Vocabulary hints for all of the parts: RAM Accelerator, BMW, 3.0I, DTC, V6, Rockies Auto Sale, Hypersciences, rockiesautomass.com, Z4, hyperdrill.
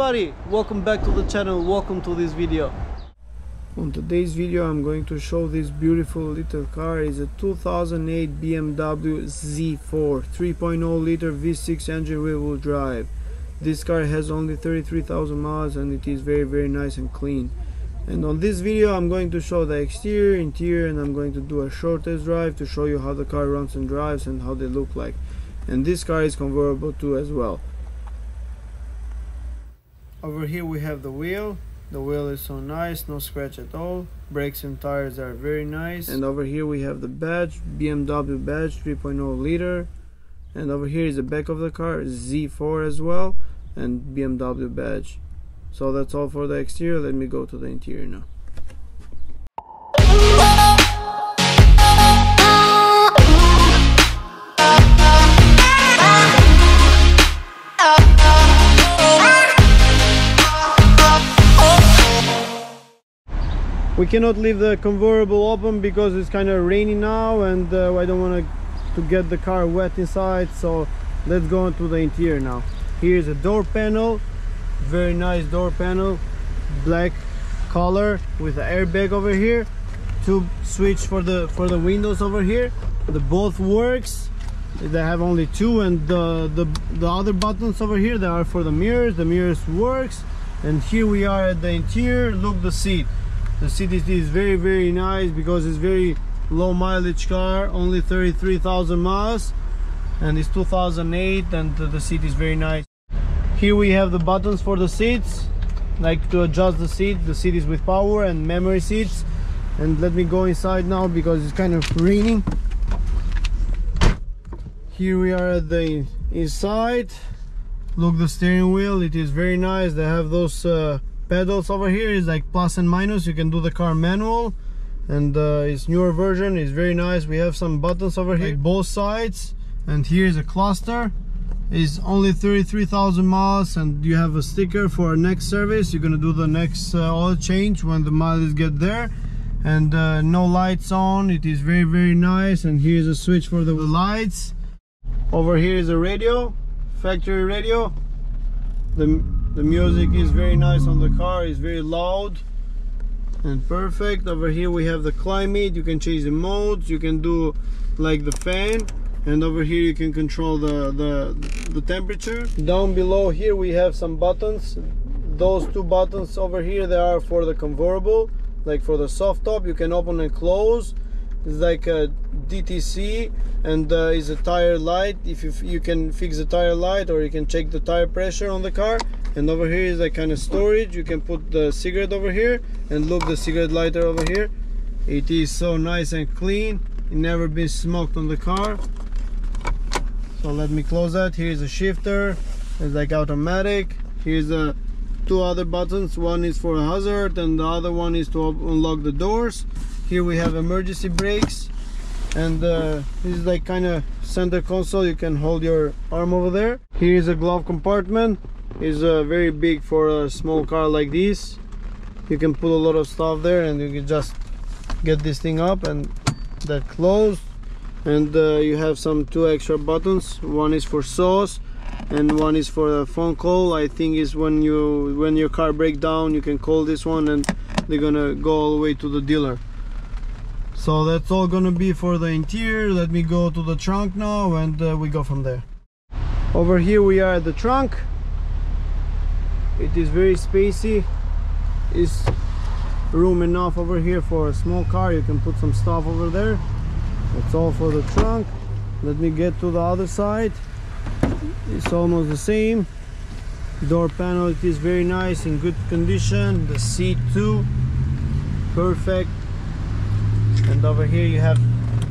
everybody, welcome back to the channel, welcome to this video. On today's video I'm going to show this beautiful little car. It's a 2008 BMW Z4 3.0 liter V6 engine wheel drive. This car has only 33,000 miles and it is very nice and clean. And on this video I'm going to show the exterior, interior, and I'm going to do a short test drive to show you how the car runs and drives and how they look like. And this car is convertible too as well. Over here we have the wheel. The wheel is so nice, no scratch at all. Brakes and tires are very nice. And over here we have the badge, BMW badge, 3.0 liter. And over here is the back of the car, Z4 as well, and BMW badge. So that's all for the exterior. Let me go to the interior now. We cannot leave the convertible open because it's kind of rainy now and I don't want to get the car wet inside, so let's go into the interior now. Here's a door panel, very nice door panel, black color with an airbag over here, two switch for the windows over here. The both works, they have only two, and the other buttons over here, they are for the mirrors. The mirrors works. And here we are at the interior. Look, the seat. The seat is very nice because it's very low mileage car, only 33,000 miles, and it's 2008, and the seat is very nice. Here we have the buttons for the seats, like to adjust the seat. The seat is with power and memory seats. And let me go inside now because it's kind of raining. Here we are at the inside. Look, the steering wheel, it is very nice. They have those pedals over here, is like plus and minus. You can do the car manual, and its newer version is very nice. We have some buttons over here, like both sides, and here is a cluster. It's only 33,000 miles, and you have a sticker for next service. You're gonna do the next oil change when the mileage get there. And no lights on. It is very nice. And here's a switch for the lights. Over here is a radio, factory radio. The music is very nice on the car, it's very loud and perfect. Over here we have the climate, you can change the modes, you can do like the fan, and over here you can control the temperature. Down below here we have some buttons. Those two buttons over here, they are for the convertible, like for the soft top. You can open and close. It's like a DTC, and is a tire light. If you can fix the tire light, or you can check the tire pressure on the car. And over here is a kind of storage. You can put the cigarette over here, and look, the cigarette lighter over here. It is so nice and clean. It never been smoked on the car. So let me close that. Here's a shifter. It's like automatic. Here's a two other buttons. One is for a hazard, and the other one is to unlock the doors. Here we have emergency brakes, and this is like kind of center console. You can hold your arm over there. Here is a glove compartment. Is very big for a small car like this. You can put a lot of stuff there, and you can just get this thing up and that closed. And you have some two extra buttons. One is for SOS and one is for a phone call. I think is when your car breaks down, you can call this one and they're gonna go all the way to the dealer. So that's all gonna be for the interior. Let me go to the trunk now, and we go from there. Over here we are at the trunk. It is very spacey. Is room enough over here for a small car. You can put some stuff over there. That's all for the trunk. Let me get to the other side. It's almost the same. Door panel, it is very nice, in good condition. The seat too, perfect. And over here you have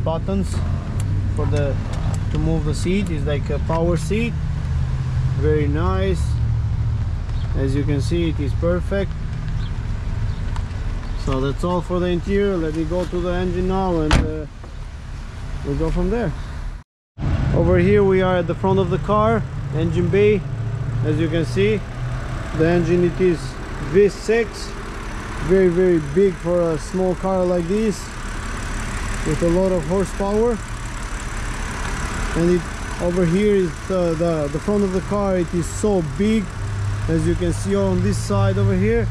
buttons for the to move the seat. It's like a power seat, very nice. As you can see, it is perfect. So that's all for the interior. Let me go to the engine now, and we'll go from there. Over here we are at the front of the car, engine bay. As you can see, the engine, it is V6, very big for a small car like this, with a lot of horsepower. And it over here is the front of the car. It is so big. As you can see on this side over here,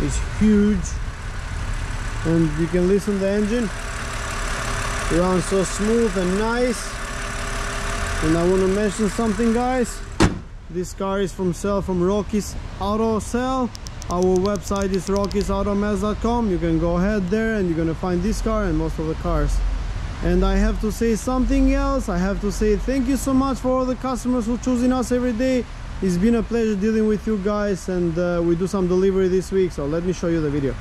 it's huge, and you can listen to the engine. It runs so smooth and nice. And I want to mention something, guys. This car is from Rockies Auto Sale. Our website is rockiesautomass.com. You can go ahead there and you're going to find this car and most of the cars. And I have to say something else. I have to say thank you so much for all the customers who are choosing us every day. It's been a pleasure dealing with you guys, and we do some delivery this week, so let me show you the video.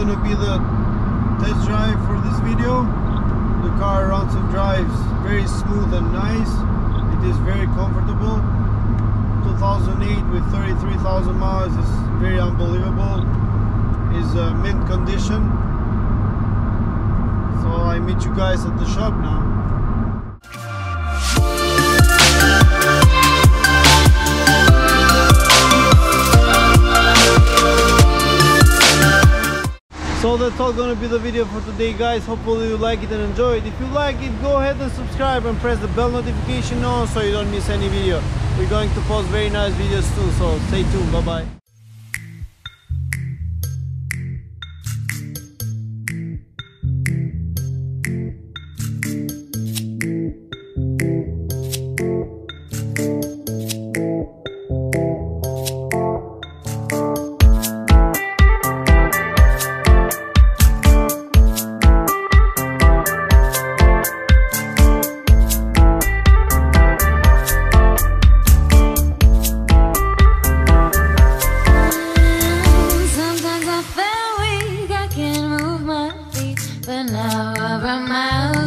Gonna be the test drive for this video. The car runs and drives very smooth and nice. It is very comfortable. 2008 with 33,000 miles is very unbelievable. Is a mint condition. So I meet you guys at the shop now. So that's all gonna be the video for today, guys. Hopefully you like it and enjoy it. If you like it, go ahead and subscribe and press the bell notification on so you don't miss any video. We're going to post very nice videos too, so stay tuned. Bye bye. But now I run my